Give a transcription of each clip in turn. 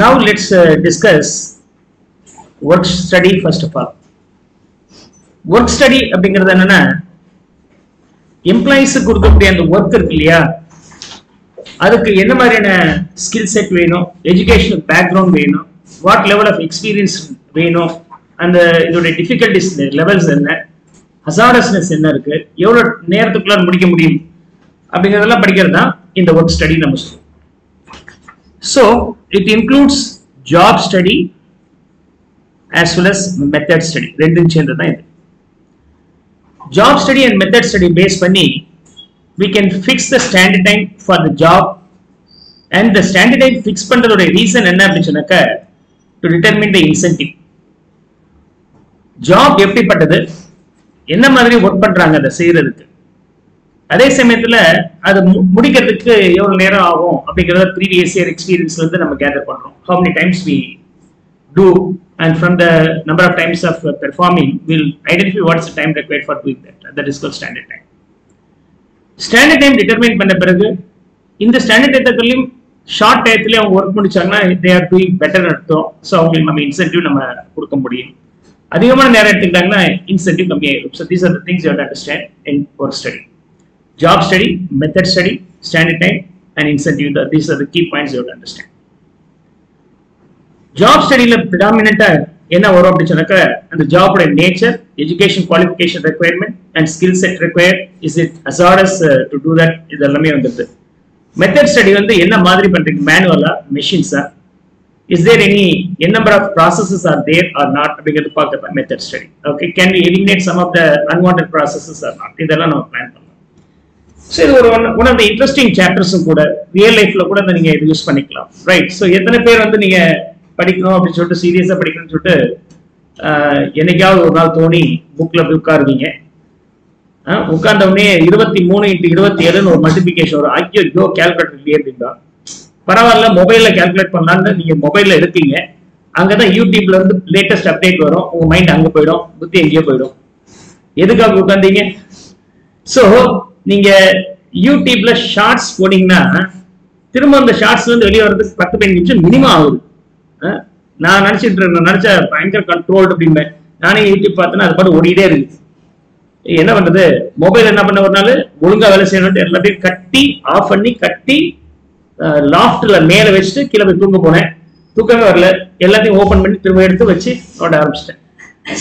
Now let's discuss work study first of all. Work study அப்படிங்கிறது என்னன்னா employees கொடுக்கக்கூடிய அந்த work இருக்கு இல்லையா அதுக்கு என்ன மாதிரியான skill set வேணும், educational background வேணும், what level of experience வேணும், அந்த இதோட difficulties levels என்ன, hazardousness என்ன இருக்கு, எவ்வளவு நேரத்துக்குள்ள முடிக்க முடியும் அப்படிங்கறதெல்லாம் படிக்கிறது தான் இந்த work study நம்ம சொல்றோம். So it includes job study as well as method study. ரெண்டும் சேர்ந்ததா இது. Job study and method study based பண்ணி we can fix the standard time for the job, and the standard time fix பண்றதுடைய reason என்ன அப்படினு சொன்னாக்க to determine the incentive. Job எப்படிப்பட்டது, என்ன மாதிரி work பண்றாங்க அதை செய்யறதுக்கு, அதே சமயத்துல அது முடிக்கிறதுக்கு எவ்வளவு நேரம் ஆகும் அப்படிங்கறத previous year experienceல இருந்து நம்ம கேதர் பண்றோம். How many times we do, and from the number of times of performing we'll identify what's the time required for doing that. That is called standard time. Standard time determine பண்ண பிறகு இந்த standard டைத்துலயும் short டைத்துல அவங்க work முடிச்சாங்கன்னா they are doing better அர்த்தம். So அவங்களுக்கு நம்ம incentive நம்ம கொடுக்க முடியும். அதிகமான நேரம் எடுத்துக்கிட்டாங்கன்னா இன்சென்டிவ் கம்மியா இருக்கும். So these are the things you have to understand in work study. Job study, method study, standard time and incentive. These are the key points you have to understand. Job study is predominant in the job nature, education qualification requirement and skill set required. Is it hazardous to do that? Method study is manual, machines. Is there any number of processes are there or not? Method study. Okay, can we eliminate some of the unwanted processes or not? So one of the interesting chapters kuda real life la kuda neenga use panikalam, right? So ethana per vandu neenga padikkanum appdi solli serious ah padikkanum solli enakavadhu oru naal thoni book la ukarvinga ukandavane 23 into 27 nu or multiplication oru ayyo yo calculator liye irundha paravalla mobile la calculate pannalana neenga mobile la irupinga anga da youtube la irundhu latest update varum unga mind anga poidum buthi engiye poidum edukaga ukandinga. So நீங்க யூடியூப்ல shorts போனீங்கன்னா திரும்ப அந்த ஷார்ட்ஸ்ல இருந்து வெளியே வரதுக்கு 10-15 நிமிஷம் minimum ஆகுது. நான் நினைச்ச பயங்கர கண்ட்ரோல்டு அப்படிம்பேன். நானே யூடியூப் பார்த்தேன்னா அது பாட்டு ஓடிட்டே இருக்கு. என்ன பண்றது, மொபைல் என்ன பண்ண ஒரு நாள் ஒழுங்கா வேலை செய்யணும் எல்லாத்தையும் கட்டி ஆஃப் பண்ணி கட்டி லாஃப்ட்ல மேல வச்சுட்டு கீழே போய் தூங்க போனேன். தூக்கமே வரல, எல்லாத்தையும் ஓபன் பண்ணி திரும்ப எடுத்து வச்சு ஓட ஆரம்பிச்சிட்டேன்.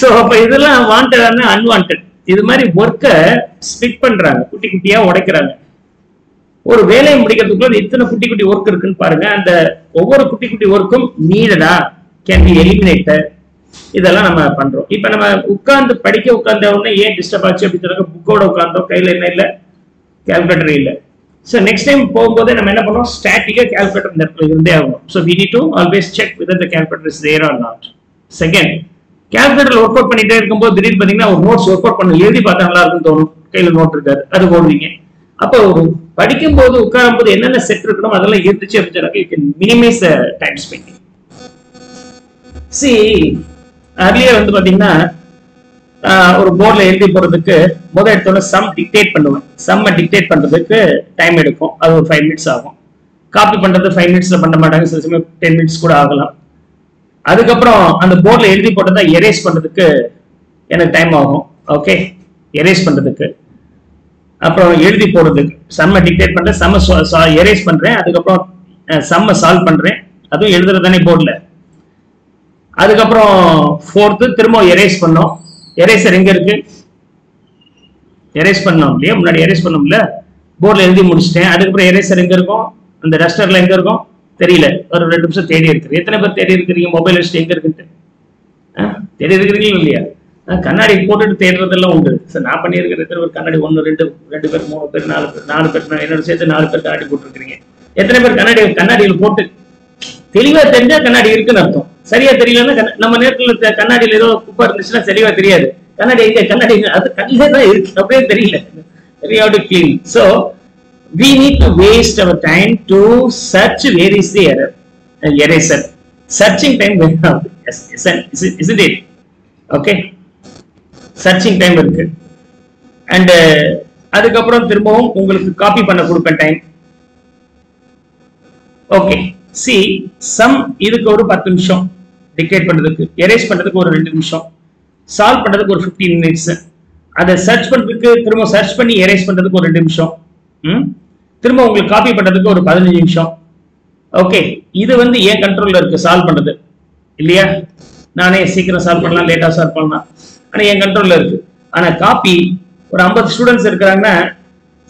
ஸோ அப்ப இதெல்லாம் வாண்டடான அன்வான்ட் இது மாதிரி ஒர்க்கை ஸ்பிட் பண்றாங்க, குட்டி குட்டியா உடைக்கிறாங்க. ஒரு வேலையை முடிக்கிறதுக்குள்ள இத்தனை குட்டி குட்டி ஒர்க் இருக்குன்னு பாருங்க. அந்த ஒவ்வொரு குட்டி குட்டி ஒர்க்கும் நீடடா கேன் பி எலிமினேட்டட் இதெல்லாம் நம்ம பண்றோம். இப்ப நம்ம உட்கார்ந்து படிக்க உட்கார்ந்த உடனே ஏன் டிஸ்டர்ப் ஆச்சு அப்படின்னு சொல்றாங்க, புக்கோட உட்கார்ந்தோம், கையில என்ன இல்லை, கால்குலேட்டர் இல்லை. ஸோ நெக்ஸ்ட் டைம் போகும்போது நம்ம என்ன பண்ணுவோம், ஸ்டாட்டிக்கா கால்குலேட்டர் இந்த இடத்துல இருந்தே ஆகணும். So we need to always check whether the calculator is there or not. Second, கேல்குலேட்டர்ல ஒர்க் அவுட் பண்ணிட்டே இருக்கும்போது திடீர்னு பாத்தீங்கன்னா ஒரு நோட்ஸ் ஒர்க் அவுட் பண்ண எழுதி பார்த்தா நல்லா இருக்குன்னு தோணும், கையில நோட் இருக்காது, அது போடுவீங்க. அப்போ படிக்கும் போது உட்காரும் போது என்னென்ன செட் இருக்கணும் அதெல்லாம் இருந்துச்சு அப்படின்னு minimise time spending. See earlier வந்து பாத்தீங்கன்னா ஒரு போர்ட்ல எழுதி போறதுக்கு முதல் எடுத்தோடனே சம் டிக்டேட் பண்ணுவேன். சம்மை டிக்டேட் பண்றதுக்கு டைம் எடுக்கும், அது ஒரு 5 minutes ஆகும். காப்பி பண்றது 5 minutes பண்ண மாட்டாங்க, சில சமயம் 10 minutes கூட ஆகலாம். அதுக்கப்புறம் அந்த போர்ட்ல எழுதி போட்டதா எரேஸ் பண்றதுக்கு எனக்கு டைம் ஆகும். ஓகே, எரேஸ் பண்றதுக்கு அப்புறம் எழுதி போடுறதுக்கு சம்மை டிக்டேட் பண்றேன், சம்மை எரேஸ் பண்றேன், அதுக்கப்புறம் சம்மை சால்வ் பண்றேன், அதுவும் எழுதுறதானே போர்ட்ல. அதுக்கப்புறம் 4th திரும்ப எரேஸ் பண்ணோம். எரேசர் எங்க இருக்கு, எரேஸ் பண்ணோம் இல்லையா, முன்னாடி எரேஸ் பண்ணோம்ல, போர்ட்ல எழுதி முடிச்சிட்டேன். அதுக்கப்புறம் எரேசர் எங்க இருக்கும், அந்த டஸ்டர்ல எங்க இருக்கும் தெரியல, ஒரு 2 நிமிஷம் தேடி இருக்கிறது. எத்தனை பேர் தேடி இருக்கிறீங்க, மொபைல் வச்சுட்டு எங்க இருக்குன்னு தேடி இருக்கிறீங்களா இல்லையா, கண்ணாடி போட்டுட்டு தேடுறதெல்லாம் உண்டு. சார் நான் பண்ணியிருக்கிற எத்தனை பேர் கண்ணாடி, 1 2 2 பேர் 3 பேர் 4 பேர் என்னோட சேர்த்து 4 பேர் கண்ணாடி போட்டுருக்கீங்க. எத்தனை பேர் கண்ணாடி கண்ணாடியில் போட்டு தெளிவா தெரிஞ்சா கண்ணாடி இருக்குன்னு அர்த்தம், சரியா தெரியலன்னா நம்ம நேரத்துல கண்ணாடியில் ஏதோ குப்பா இருந்துச்சுன்னா தெளிவா தெரியாது, கண்ணாடி எங்க கண்ணாடி அது கண்ணிலே தான் இருக்கு அப்படியே தெரியல. So we need to waste our time to search where is the error, eraser. Searching time will have, isn't it? Okay, searching time will get, and adukapram thirumbavum ungalku copy panna kudupen time. Okay, See, sum idhukku oru 10 nimisham, decade pandradhukku, erase pandradhukku oru 2 nimisham, solve pandradhukku oru 15 minutes. Adha search pandradhukku thirumba search panni erase pandradhukku oru 2 nimisham. Thirumba ungalku copy pandradhukku oru 15 nimisham. Okay, idu vandu a control la irukku solve pandradhu. Illaya naane seekra solve pannalam, late ah solve pannalam. Ana a control la irukku. Ana copy oru 50 students irukranga,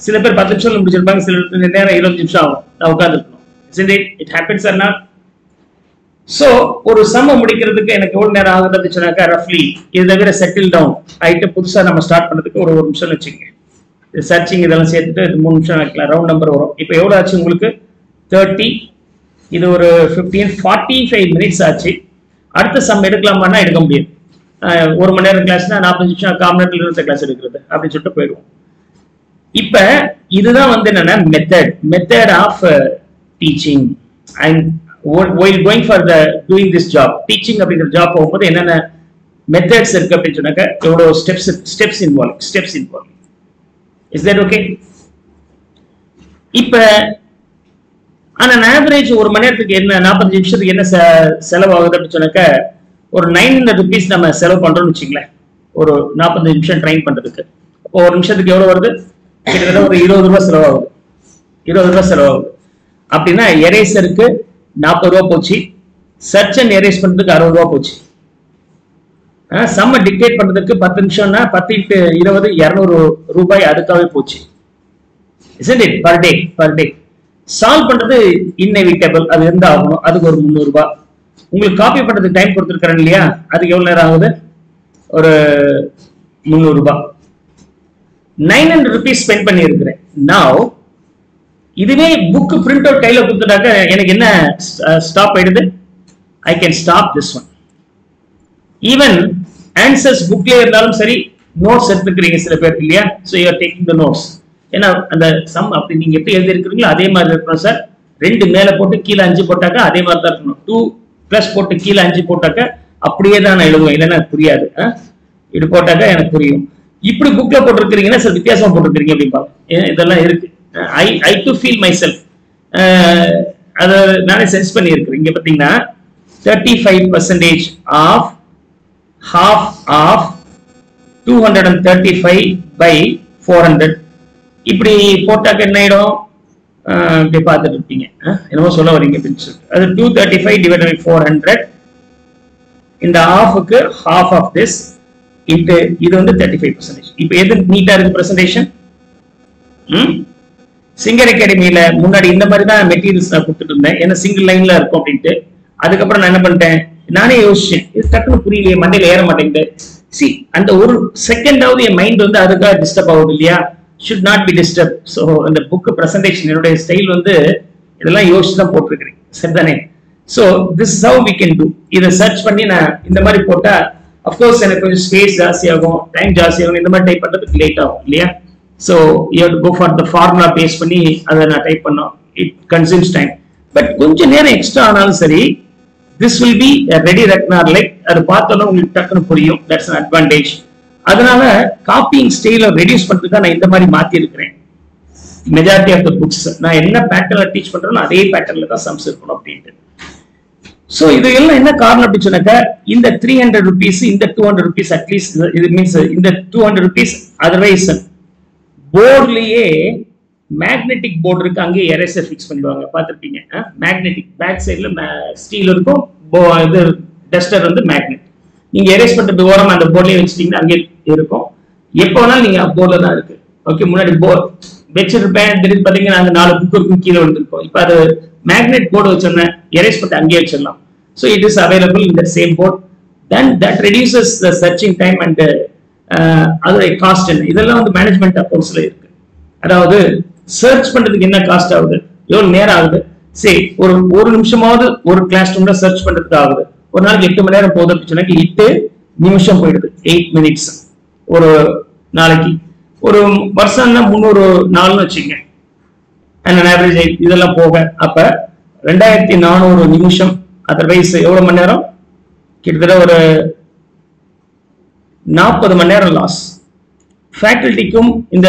sila per 10 nimisham mudichirupanga, sila nera 20 nimisham agum. Na ukkandu Isn't it? It happens or not? So, oru summa mudikkiradhukku enakku evlo nera agadadhuchana roughly idha vera settle down aite pudusa nama start pannadhukku oru 1 nimisham vechunga. Searching idella seethittu 3 nimisham aakla round number varum. Ipo evlo aachu ungalku 30 idu oru 15 45 minutes aachu. Adutha sum edukalama na edukka mudiyum. Oru mani nera class na 40 nimisham commonly irundha class edukkuradhu appdi solli poiruvom. Ipo idha vandu enna method of teaching. And while going for the doing this job, teaching up in the job over the methods and steps involved. Is that okay? If on an average or money to get an opportunity to get a sell over the chunaka or 900 rupees number sell control chingla or not on the mission train pandaka or mission to get over the €20 அப்படினா eraserக்கு 40 ரூபாய் போச்சு, search and erase பண்றதுக்கு 60 ரூபாய் போச்சு, sum dictate பண்றதுக்கு 10 நிமிஷம்னா 10 × 20 200 ரூபாய் அதுக்காவே போச்சு. Isn't it? Per day solve பண்றது inevitable, அது எந்த ஆகணும், அதுக்கு ஒரு 300 ரூபாய். உங்களுக்கு காப்பி பண்றதுக்கு டைம் கொடுத்திருக்கறேன் இல்லையா, அதுக்கு எவ்வளவு நேரம் ஆகுது, ஒரு 300 ரூபாய். 900 rupees spend பண்ணி இருக்கறேன். Now இதுவே book printout கையில கொடுத்துட்டாக்க எனக்கு என்ன ஸ்டாப் ஆயிடுது. I can stop this one. Even answers bookல இருந்தாலும் சரி, notes எடுத்துக்கிறீங்க சில பேர் இல்லையா, so you are taking the notes. ஏன்னா அந்த சம் அப்படி நீங்க எப்படி எழுதி இருக்கிறீங்களோ அதே மாதிரி இருக்கணும் சார். 2 மேல போட்டு கீழே 5 போட்டாக்க அதே மாதிரி தான் இருக்கணும். 2+ போட்டு கீழே 5 போட்டாக்க அப்படியே தான் நான் எழுதுவேன், இல்லைன்னா புரியாது. இது போட்டாக்க எனக்கு புரியும். இப்படி புக்ல போட்டிருக்கிறீங்கன்னா சார் வித்தியாசமா போட்டிருக்கிறீங்க அப்படின்பா, இதெல்லாம் இருக்கு. I to feel myself அது நானே சென்ஸ் பண்ணி இருக்கிறேன். இங்க பாத்தீங்கன்னா 35% of half of 235/400 இப்படி போட்டாக்க என்ன ஆயிடும், இப்படி பார்த்துட்டு இருப்பீங்க என்னமோ சொல்ல வரீங்க அப்படின்னு சொல்லிட்டு அது 235/400 இந்த ஹாஃபுக்கு half of this into இது வந்து 35%. இப்போ எது நீட்டா இருக்கு பிரசன்டேஷன். Singer Academy முன்னாடி இந்த மாதிரி தான் மெட்டீரியல்ஸ் நான் கொடுத்துட்டு இருந்தேன். ஏன்னா சிங்கிள் லைன்ல இருக்கும் அப்படின்ட்டு அதுக்கப்புறம் நான் என்ன பண்ணிட்டேன், நானே யோசிச்சேன் இது டக்குன்னு புரியலையே, மண்டையில ஏற மாட்டேங்குது. சி அந்த ஒரு செகண்டாவது என் மைண்ட் வந்து அதுக்காக டிஸ்டர்ப் ஆகுது இல்லையா, should not be disturb. So அந்த புக் ப்ரெசன்டேஷன் என்னுடைய ஸ்டைல் வந்து இதெல்லாம் யோசிச்சு தான் போட்டிருக்கிறேன் சரிதானே. So this how we can do. இதை சர்ச் பண்ணி நான் இந்த மாதிரி போட்டா அஃப்கோர்ஸ் எனக்கு கொஞ்சம் ஸ்பேஸ் ஜாஸ்தி ஆகும், டைம் ஜாஸ்தி ஆகும், இந்த மாதிரி டைப் பண்றதுக்கு லேட் ஆகும் இல்லையா. So you have to go for the formula based பண்ணி அதை நான் டைப் பண்ணோம், it consumes time. But கொஞ்சம் நேரம் எக்ஸ்ட்ரா ஆனாலும் சரி, this will be a ready reckoner like அது பார்த்தோன்னா உங்களுக்கு டக்குன்னு புரியும். That's an advantage. அதனால காப்பிங் ஸ்டைலை ரெடியூஸ் பண்றதுக்காக நான் இந்த மாதிரி மாத்தி இருக்கிறேன். மெஜாரிட்டி ஆஃப் த புக்ஸ் நான் என்ன பேட்டர்ல டீச் பண்றேனோ அதே பேட்டர்ல தான் சம்ஸ் இருக்கணும் அப்படின்ட்டு. ஸோ இது எல்லாம் என்ன காரணம் அப்படின்னு சொன்னாக்க, இந்த 300 rupees இந்த 200 rupees அட்லீஸ்ட் இது மீன்ஸ் இந்த 200 rupees அதர்வைஸ் போர்ட்லயே மேக்னெட்டிக் போர்டு இருக்கு, அங்கே எரேசர் ஃபிக்ஸ் பண்ணிடுவாங்க பார்த்துருப்பீங்க. மேக்னெட்டிக் பேக் சைடில் ஸ்டீல் இருக்கும், இது டஸ்டர் வந்து மேக்னெட். நீங்கள் எரேஸ் பண்ணுறது ஓரமாக அந்த போர்ட்லேயே வச்சுட்டீங்கன்னா அங்கே இருக்கும், எப்போ வேணாலும் நீங்கள் போர்டில் தான் இருக்கு. ஓகே, முன்னாடி போர்ட் வச்சிருப்பேன், தெரிஞ்சு பார்த்தீங்கன்னா நாங்கள் 4 புக் இருக்கும் கீழே வந்துருக்கோம். இப்போ அது மேக்னெட் போர்டு வச்சோம்னா எரேஸ் பண்ணிட்டு அங்கேயே வச்சிடலாம். So it is available in the same board. Then that reduces the searching time and அதோட காஸ்ட் என்ன, இதெல்லாம் வந்து மேனேஜ்மெண்ட் அக்கௌண்ட்ஸ்ல இருக்கு. அதாவது சர்ச் பண்றதுக்கு என்ன காஸ்ட் ஆகுது, எவ்வளவு நேரம் ஆகுது, சரி ஒரு ஒரு நிமிஷமாவது ஒரு கிளாஸ் ரூம்ல சர்ச் பண்றதுக்கு ஆகுது, ஒரு நாளைக்கு 8 மணி நேரம் போதும் அப்படின்னு சொன்னாக்கி 8 நிமிஷம் போயிடுது, 8 minutes ஒரு நாளைக்கு. ஒரு வருஷம்னா 304ன்னு வச்சுங்க, அண்ட் ஆவரேஜ் இதெல்லாம் போக அப்ப 2400 நிமிஷம். அதர்வைஸ் எவ்வளவு மணி நேரம், கிட்டத்தட்ட ஒரு 40 மணி நேரம் லாஸ். ஃபேக்கல்ட்டிக்கும் இந்த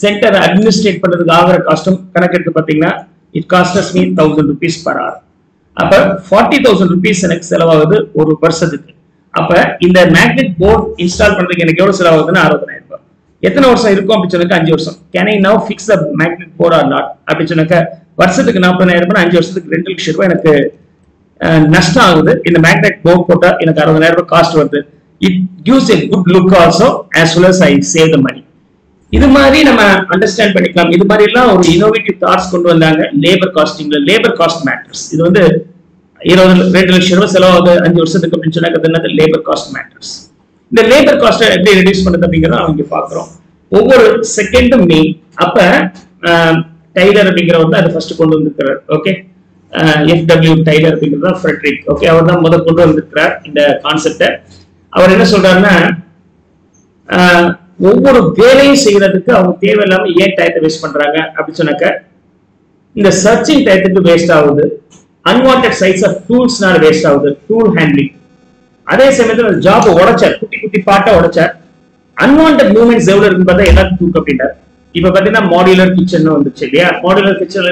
சென்டர் அட்மினிஸ்ட்ரேட் பண்றதுக்கு ஆகிற காஸ்டும் கணக்கெடுத்து பார்த்தீங்கன்னா it cost me 1000 rupees per hour. Upper 40,000 rupees and Excel or person. Upper in the magnet board installed for the can I now fix the magnet board or not? In the magnet board cost. It gives a good look also, as well as I save the money. This is understand innovative thoughts labor costing, labor cost matters. This labor cost matters. The labor cost reduce over second me upper Tyler the first okay. FW Tyler the Frederick. Okay, our mother in the concept. Our inner over very cigarette, they will have yet tight waste pandraga, Abichanaka. In the searching title to waste out unwanted size of tools not waste out the tool handling. Other similar job of water, putty part of water, unwanted movements developed in the end two computer. If a modular kitchen on the Chelia, modular kitchen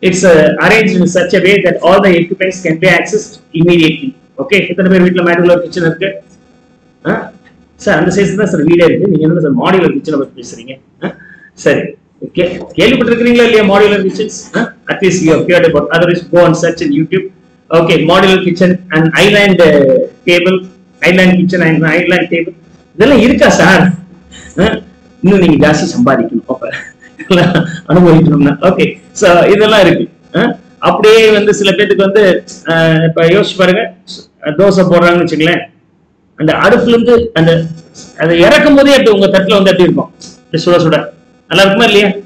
it's arranged in such a way that all the equipments can be accessed immediately. Okay, it's a modular kitchen. Sir, and the says that sir, video is a modular kitchen about this ring. Sir, okay, modular kitchens. At least you have heard about. Otherwise, go and search in YouTube. Okay, modular kitchen and island table, island kitchen and island table. Then here is sir. No, you guys are somebody. Okay, so this is all. Update when the celebrate the by Yosh Burger, those are born in and the other film and the Yarakamodi to Tatla on the Tilmo. The Sura Suda. Alarmalia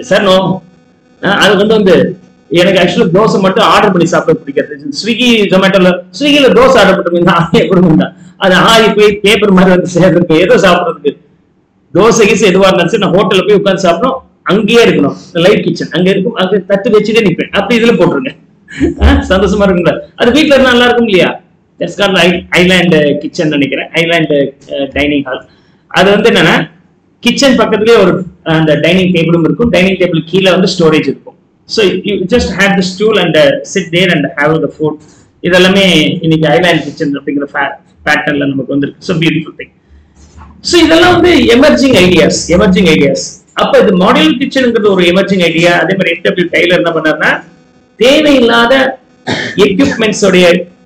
Sir, no, I don't know the actual dose of matter article is after Swiggy, Zomatal, Swiggy, those article in the high paper matter, the papers after the those is Edward and a hotel of you can subno, Angierno, the light kitchen, Angierno, that to the chicken, up to the portrait. Santa Sumarunda. At the week, Larkumlia. That's called island kitchen island dining hall. That's the kitchen and the dining table keela storage. So you just have the stool and sit there and have the food. This is island kitchen pattern. So beautiful thing. So these are the emerging ideas. Emerging ideas. Appa the modular kitchen is an emerging idea. That's why FW Tyler is equipment.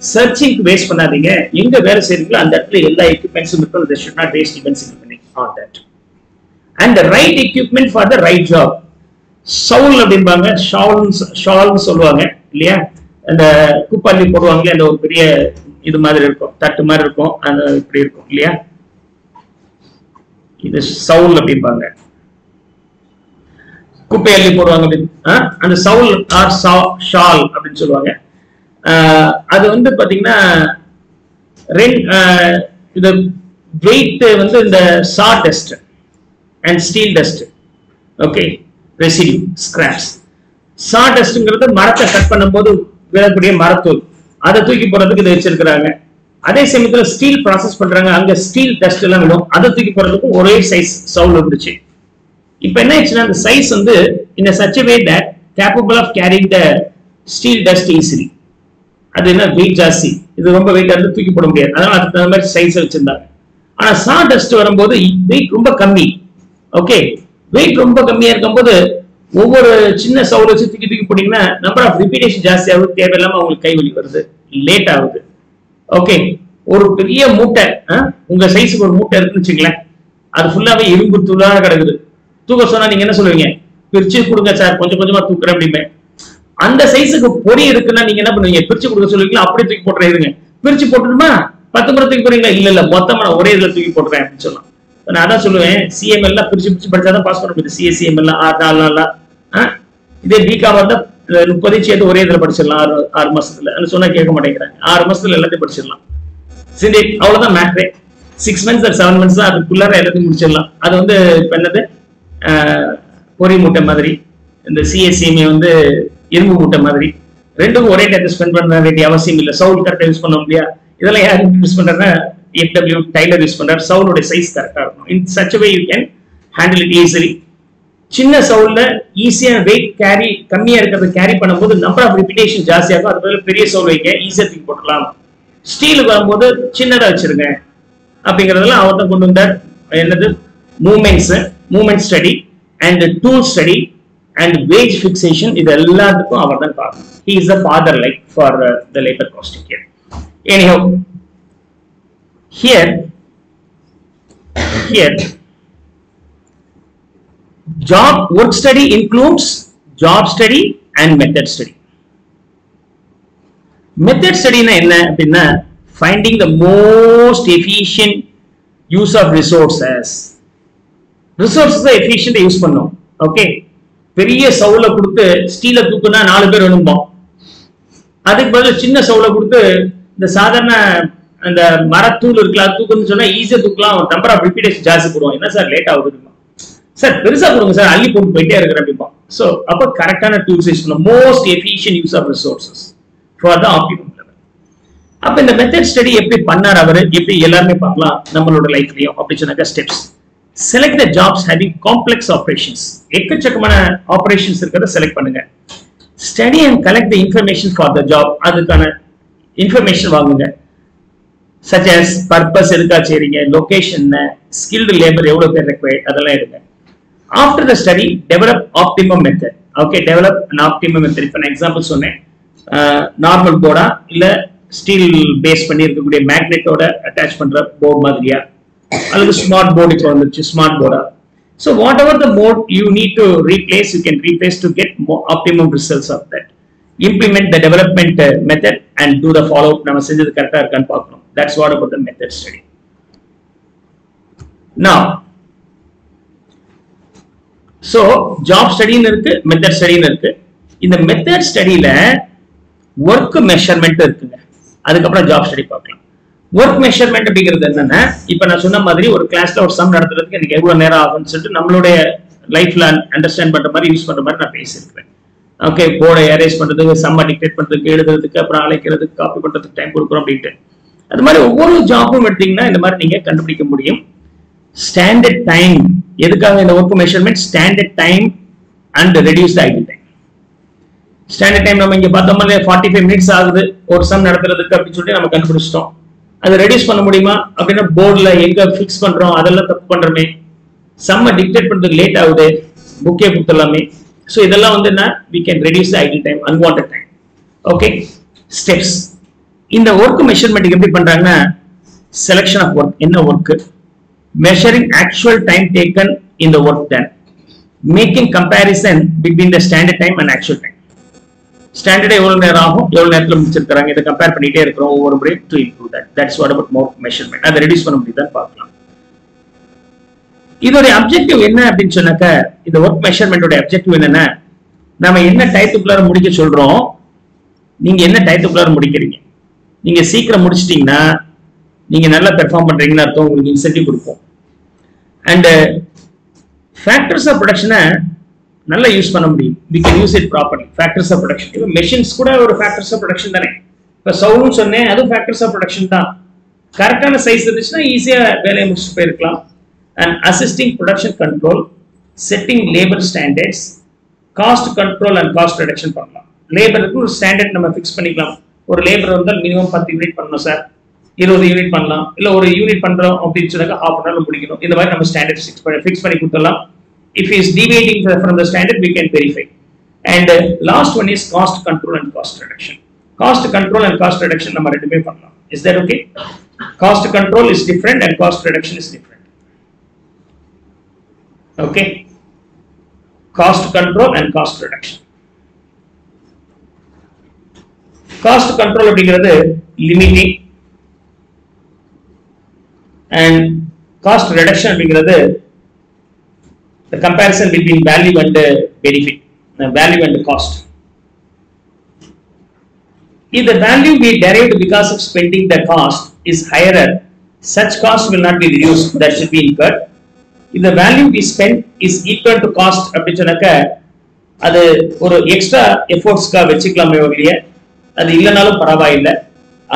Searching to waste panadinga enga vera serikla and that ella equipments irukku they should not waste even significantly on that and the right equipment for the right job shawl abinga shawl solluvaanga illaya and kupalli poduvaanga and oru periya idu maadhiri irukum tattu maadhiri irukum and ipdi irukum illaya idu shawl abinga kupalli poduvaanga and the shawl or shawl abin solluvaanga. That is the weight in the sawdust and steel dust. Okay, residue, scraps. Sawdust is the maratha cut pannumbodu velagudiya marathol. Adha thooki poradhukku idu vechirukranga. Adhe same steel process pandranga anga steel dust ella vidum. Adha thooki poradhukku ore size sawl irunduchu. Ipo enna ichna the size undu in a such a way that capable of carrying the steel dust easily. That is not weight chassis. This is very weight. That is too much. That is size of chanda. And sawdust weight rumba kami. Okay, weight rumba kami. Or kambodu over chinna saula chitiki putting na number of repetition chassis. Avu tevellama avul kai voli varudhu. Late avudu. Okay, oru periya mootta. Unga size oru mootta irukku chingla. Adu fulla ve irungu thulana kadakudhu. Thooka sonna neenga enna solveenga? Pirchi kudunga sir. Konjam konjama thookra appadime. And the size of the pori reckoning in a picture of the solution, operating portrait. Virtue portrait, Patamatic putting a little bottom or a little portrait. Another solution, CML, Purchase, but other passport with the CACML, Adala, they become the Purichi or a person are muscle and so on. Are muscle and the person. Send it out of the matrix. 6 months or 7 months are the cooler and the Muchella. Other than the Penade Pori Mutamadri and the CACMA on the Irmu Mutta Madri, Rendu Orate at the Spender, the Avasimila, Soul Cartel Spanolia, Idala FW Tyler Responder, Soul or a size character. In such a way you can handle it easily. சின்ன சவுல்ல ஈஸியா weight carry கம்மியா இருக்கது carry பண்ணும்போது number of repetition ஜாஸ்தியா இருக்கும். அதுக்கு பதிலா பெரிய சவுல் வைங்க, ஈஸியா தூக்கி போடலாம். ஸ்டீலுக்கு வரும்போது சின்னதா வச்சிருங்க அப்படிங்கறதெல்லாம் அவர்தான் கொண்டு வந்தார். என்னது movements, movement study and tool study and wage fixation, இது எல்லாத்துக்கும் அவர்தான் காரணம். He is the father like for the labor costing here. Anyhow, here job work study includes job study and method study. Method study na enna appadina, finding the most efficient use of resources efficient use pannom. Okay, periya saula kuduthu steel thukuna naalu per venumbom, adukku badala chinna saula kuduthu the sadharana and marathul irukla thukunu sonna easy thukla, number of repetitions jaasi poduvom. Enna sir late avudhu sir, பெருசா கொடுங்க sir, அள்ளி போட்டு போயிட்டே இருக்கிற அப்படிம்பா. So அப்போ கரெக்டான tools use பண்ணலாம். Most efficient use of resources for the optimum level. அப்போ இந்த மெத்தட் ஸ்டடி எப்படி பண்ணார் அவர், எப்படி எல்லாருமே பண்ணலாம் நம்மளோட லைஃப்லையும் அப்படி சொன்னாக்க steps. Select the jobs having complex operations, எக்கச்சக்கமான ஆப்ரேஷன்ஸ் இருக்கிறத செலக்ட் பண்ணுங்க. Study and collect the information for the job, அதுக்கான இன்ஃபர்மேஷன் வாங்குங்க. சச் அஸ் பர்பஸ் எதுக்காக செய்றீங்க, லொகேஷன், ஸ்கில்டு லேபர் எவ்வளோ பேர் ரெக்வயர்ட், அதெல்லாம் எடுங்க. After the study, develop optimum method. Okay, develop an optimum method. For example, சொன்னேன் normal board இல்ல steel base பண்ணி இருக்கக்கூடிய magnet ஓட attach பண்ற board மாதிரியா, அல்லது smart board இப்போ வந்துச்சு smart board. So whatever the mode you need to replace, you can replace to get more optimum results of that. Implement the development method and do the follow up. நம்ம செஞ்சது கரெக்டா இருக்கான்னு பார்க்கணும். That's what about the method study. Now, so job study இருக்கு, method study இருக்கு. இந்த method studyல work measurement இருக்குங்க. அதுக்கு அப்புறம் job study பார்க்கலாம். work measurement அப்படிங்கிறது என்னன்னா, இப்போ நான் சொன்ன மாதிரி ஒரு கிளாஸ்ல ஒரு சம் நடத்துறதுக்கு எனக்கு எவ்வளவு நேரம் ஆகும்னு சொல்லிட்டு நம்மளுடைய லைஃப்ல அண்டர்ஸ்டாண்ட் பண்ற மாதிரி யூஸ் பண்ற மாதிரி நான் பேசியிருக்கிறேன். ஓகே, போர்டை அரேஸ் பண்றதுக்கு, சம்மை டிக்டேட் பண்றதுக்கு, எழுதுறதுக்கு, அப்புறம் அழைக்கிறதுக்கு, காப்பி பண்றதுக்கு டைம் கொடுக்குறோம் அப்படின்ட்டு. அது மாதிரி ஒவ்வொரு ஜாப்பும் எடுத்தீங்கன்னா இந்த மாதிரி நீங்க கண்டுபிடிக்க முடியும். ஸ்டாண்டர்ட் டைம், எதுக்காக இந்த work measurement, standard time and reduce the ideal time. Standard time நம்ம இங்க பார்த்தோம்னா 45 மினிட்ஸ் ஆகுது ஒரு சம் நடத்துறதுக்கு அப்படின்னு சொல்லிட்டு நம்ம கண்டுபிடிச்சிட்டோம். அது ரெடியூஸ் பண்ண முடியுமா அப்படின்னா, போர்டில் எங்க ஃபிக்ஸ் பண்றோம் அதெல்லாம் தப்பு பண்றோமே, சம்மை டிக்டேட் பண்றதுக்கு லேட் ஆகுது, புக்கே கொடுத்துடலாமே. ஸோ இதெல்லாம் வந்து என்ன, we can reduce the ideal time, unwanted time. Okay, steps. இந்த ஒர்க் மெஷர்மெண்ட்டுக்கு எப்படி பண்றாங்கன்னா, செலெக்ஷன் ஆஃப் ஒர்க், என்ன work, measuring actual time taken in the work done, making comparison between the standard time and actual time. Standard எவ்வளவு நேரம் ஆகும், எவ்வளவு நேரத்துல முடிச்சிருக்காங்க, இத கம்பேர் பண்ணிட்டே இருக்கோம் ஒவ்வொரு முறை to improve that. That's what about more measurement. அத ரெடியூஸ் பண்ண முடியுதா பார்க்கலாம். இதோட objective என்ன அப்படினு சொன்னாக்க, இந்த work measurement ஓட objective என்னன்னா, நாம என்ன டைத்துக்குள்ள முடிக்க சொல்றோம், நீங்க என்ன டைத்துக்குள்ள முடிக்கிறீங்க. நீங்க சீக்கிரம் முடிச்சிட்டீங்கன்னா நீங்க நல்லா பெர்ஃபார்ம் பண்றீங்கன்னு அர்த்தம், உங்களுக்கு இன்சென்டிவ் கொடுப்போம். அண்ட் ஃபேக்டர்ஸ் ஆஃப் ப்ரொடக்ஷனை நல்லா யூஸ் பண்ண முடியும். We can use it properly. Factors of production, இப்போ மெஷின்ஸ் கூட ஒரு ஃபேக்டர்ஸ் ஆஃப் ப்ரொடக்ஷன் தானே. இப்போ சவுலும் சொன்னேன், அதுவும் ஃபேக்டர்ஸ் ஆஃப் ப்ரொடக்ஷன் தான். கரெக்டான சைஸ் இருந்துச்சுன்னா ஈஸியாக வேலையை முடிச்சுட்டு போயிருக்கலாம். And assisting production control, setting labour standards, cost control and cost reduction பண்ணலாம். லேபருக்கு ஒரு ஸ்டாண்டர்ட் நம்ம ஃபிக்ஸ் பண்ணிக்கலாம். ஒரு லேபர் வந்தால் மினிமம் 10 யூனிட் பண்ணணும் சார், 20 யூனிட் பண்ணலாம், இல்ல ஒரு யூனிட் பண்றோம் அப்படின்னு சொன்னாக்க ஹாஃப் அன் ஹவர்ல முடிக்கணும். இந்த மாதிரி நம்ம ஸ்டாண்டர்ட் ஃபிக்ஸ் பண்ணி கொடுத்துடலாம். If is deviating from the standard we can verify. And last one is cost control and cost reduction. Cost control and cost reduction நம்ம ரெண்டுமே பண்ணலாம். Is that okay? Cost control is different and cost reduction is different. Okay, cost control and cost reduction. Cost control அப்படிங்கிறது limiting, and cost reduction அப்படிங்கிறது the comparison between value and benefit, the value and the cost. If the value we derived because of spending the cost is higher, such cost will not be reduced, that should be incurred. If the value we spend is equal to cost அப்படி சொன்னாக்க அது ஒரு extra எஃபோர்ட்ஸ்க்கா வச்சுக்கலாமே ஒழிய, அது இல்லைனாலும் பரவாயில்லை.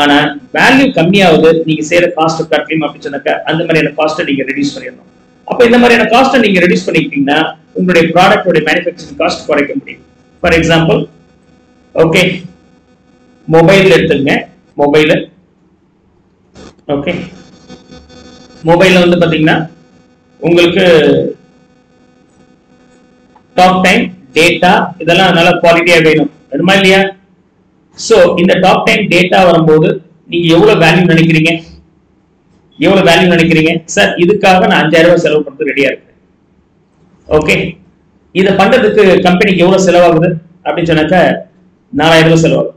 ஆனா வேல்யூ கம்மியாவது, நீங்க செய்யற காஸ்ட் கட்லியும் அப்படி சொன்னாக்க அந்த மாதிரியான காஸ்ட்டை நீங்க ரெடியூஸ் பண்ணிடணும். அப்ப இந்த மாதிரியான காஸ்ட் நீங்க ரெடியூஸ் பண்ணிக்கிட்டீங்கன்னா உங்களுடைய ப்ராடக்ட் உடைய manufacturing காஸ்ட் குறைக்க முடியும். ஃபார் எக்ஸாம்பிள் ஓகே மொபைல் எடுத்துங்க. மொபைல் ஓகே மொபைல்ல வந்து பாத்தீங்கன்னா உங்களுக்கு டாக் டைம் டேட்டா இதெல்லாம் நல்ல குவாலிட்டியா வேணும் வேணுமா இல்லையா? சோ இந்த டாக் டைம் டேட்டா வரும்போது நீங்க எவ்வளவு வேல்யூ நினைக்கிறீங்க, எவ்வளவு வேல்யூ நினைக்கிறீங்க? சார் இதுக்காக நான் 5000 ரூபாய் செலவு பண்றது ரெடியா இருக்கு. ஓகே இதை பண்றதுக்கு கம்பெனிக்கு எவ்வளவு செலவாகுது அப்படின்னு சொன்னாக்க 4000 ரூபாய் செலவாகுது.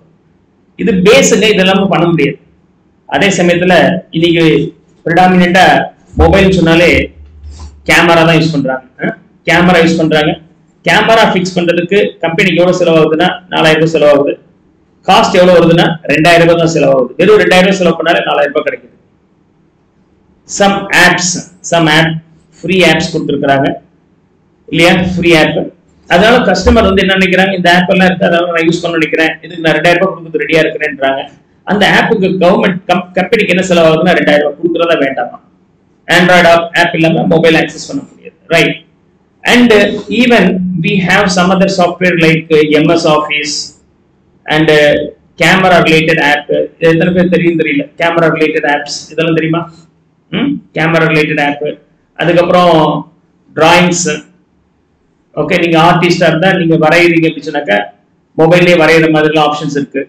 இது பேஸுங்க, இதெல்லாம் பண்ண முடியாது. அதே சமயத்துல இன்னைக்கு ப்ரிடாமினா மொபைல் சொன்னாலே கேமரா தான் யூஸ் பண்றாங்க. கேமரா யூஸ் பண்றாங்க. கேமரா ஃபிக்ஸ் பண்றதுக்கு கம்பெனிக்கு எவ்வளவு செலவாகுதுன்னா 4000 ரூபாய் செலவாகுது. காஸ்ட் எவ்வளவு வருதுன்னா 2000 ரூபாய் தான் செலவாகுது. வெறும் 2000 ரூபாய் செலவு பண்ணாலே 4000 ரூபாய் கிடைக்குது. சம் ஆப் ஃப்ரீ ஆப்ஸ் கொடுத்துருக்காங்க இல்லையா? ஃப்ரீ ஆப், அதனால கஸ்டமர் வந்து என்ன நினைக்கிறாங்க, இந்த ஆப் எல்லாம் இருக்கு அதனால நான் யூஸ் பண்ண நினைக்கிறேன், இதுக்கு நான் 2000 ரூபாய் கொடுத்து ரெடியா இருக்கிறேன்றாங்க. அந்த ஆப்புக்கு கவர்மெண்ட் கம்பெனிக்கு என்ன செலவாகுதுன்னா 2000 ரூபாய் கொடுக்குறதா வேண்டாமா? ஆண்ட்ராய்டு ஆப் இல்லாம மொபைல் ஆக்சஸ் பண்ண முடியாது, right? And even we have some other software like MS Office and camera related app. இது எத்தனை பேர் தெரியும் தெரியல, கேமரா ரிலேட்டட் ஆப்ஸ் இதெல்லாம் தெரியுமா? Camera related app. அதுக்கப்புறம் டிராயிங்ஸ். ஓகே நீங்க ஆர்டிஸ்டா இருந்தா நீங்க வரையறீங்க அப்படின்னாக்கா மொபைல்லே வரைகிற மாதிரிலாம் ஆப்ஷன்ஸ் இருக்கு.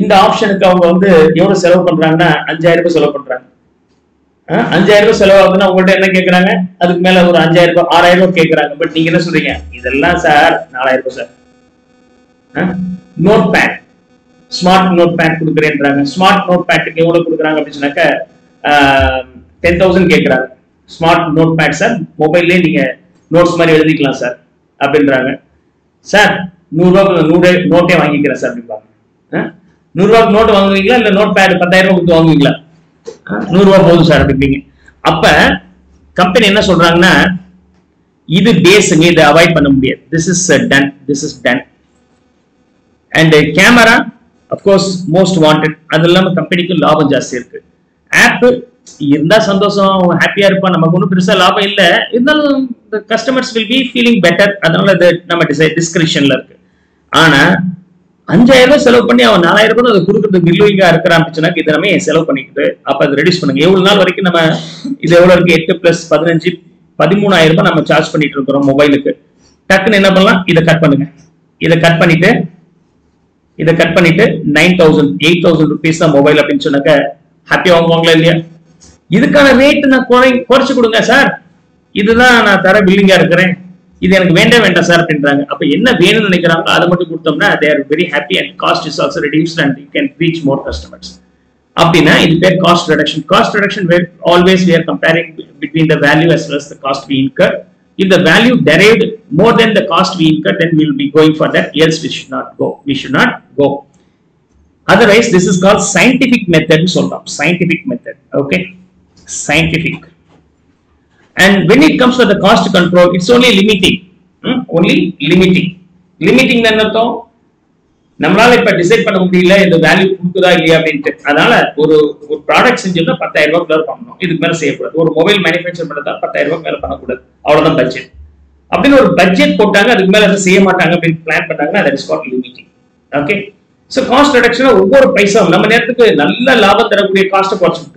இந்த ஆப்ஷனுக்கு அவங்க வந்து எவ்வளவு செலவு பண்றாங்கன்னா 5000 ரூபாய் செலவு பண்றாங்க. 5000 ரூபாய் செலவாகுதுன்னா உங்கள்கிட்ட என்ன கேட்கறாங்க, அதுக்கு மேல ஒரு 5000 ரூபாய் 6000 ரூபாய் கேட்கறாங்க. பட் நீங்க என்ன சொல்றீங்க, இதெல்லாம் சார் 4000 ரூபாய் sir. Note pad, smart note pad கொடுக்குறேன்றாங்க. ஸ்மார்ட் நோட் பேட்டுக்கு எவ்வளவு கொடுக்குறாங்க அப்படின்னு சொன்னாக்கா 10000 கேட்கறாங்க. ஸ்மார்ட் நோட் பேட் சார் மொபைல்லே நீங்க நோட்ஸ் மாதிரி எழுதிக்கலாம் சார் அப்படின்றாங்க. சார் 100 ரூபாய்க்கு நோட்டே வாங்கிக்கிறேன் சார் அப்படின்பாங்க. 100 ரூபாய்க்கு நோட் வாங்குவீங்களா இல்ல நோட் பேட் 10000 ரூபாய் கொடுத்து வாங்குவீங்களா? 100 ரூபாய் போதும் சார் அப்படிப்பீங்க. அப்ப கம்பெனி என்ன சொல்றாங்கன்னா இது பேஸுங்க, இதை அவாய்ட் பண்ண முடியாது. This is done. And camera of course most wanted. அது இல்லாம கம்பெனிக்கு லாபம் ஜாஸ்தி இருக்கு. ஆப் இருந்தா சந்தோஷம், ஹாப்பியா இருப்பான், நமக்கு ஒன்றும் பெருசா லாபம் இல்லை, இருந்தாலும் customers will be feeling better. அதனால அது நம்ம டிஸ்கிரிப்ஷன்ல இருக்கு. ஆனா 5000 ரூபாய் செலவு பண்ணி அவன் 4000 ரூபாய் அதை கொடுக்கறதுக்கு வில்லுவிங்கா இருக்கிறான் அப்படின்னாக்க இதை நம்ம செலவு பண்ணிக்கிட்டு அப்ப அதை ரெடியூஸ் பண்ணுங்க. எவ்வளவு நாள் வரைக்கும் நம்ம இது எவ்வளவு இருக்கு, 8 + 15 = 13000 ரூபாய் நம்ம சார்ஜ் பண்ணிட்டு இருக்கிறோம் மொபைலுக்கு. டக்குன்னு என்ன பண்ணலாம், இதை கட் பண்ணுங்க. இதை கட் பண்ணிட்டு 8000 ருபீஸ் தான் மொபைல் அப்படின்னு சொன்னாக்க ஹாப்பியா வாங்குவாங்களா இல்லையா? இதுக்கான ரேட் நான் குறைச்சு கொடுங்க சார், இதுதான் நான் தர வில்லிங்கா இருக்கிறேன், இது எனக்கு வேண்டாம் சார் அப்படின்றாங்க. அப்ப என்ன வேணும்னு நினைக்கிறாங்களோ அதை மட்டும் கொடுத்தோம்னா they are very happy and cost is also reduced and you can reach more customers. அப்படின்னா இது பேர் cost reduction. Cost reduction always we are comparing between the value as well as the cost we incur. If the value derived more than the cost we incur, then we will be going for that. Else we should not go. Otherwise this is called scientific method னு சொல்றோம். Scientific method. Okay, scientific. And when it comes to the cost control, it's only limiting. Limiting na enna thom nammala ipa decide panna mudiyala indha value kudukuda illaya appinittu. Adala oru product senjadha 10000 ரூபாய் dollar pannom, idhukku mela save kudad. Oru mobile manufacture panadha 10000 ரூபாய் mela panna kudad, avladhan budget appdin oru budget pottaanga, adhukku mela adha save maatanga appdin plan pannanga, that is called limiting. Okay, so cost reduction ovvoru paisa namma nerathukku nalla laabam tharukku cost portion.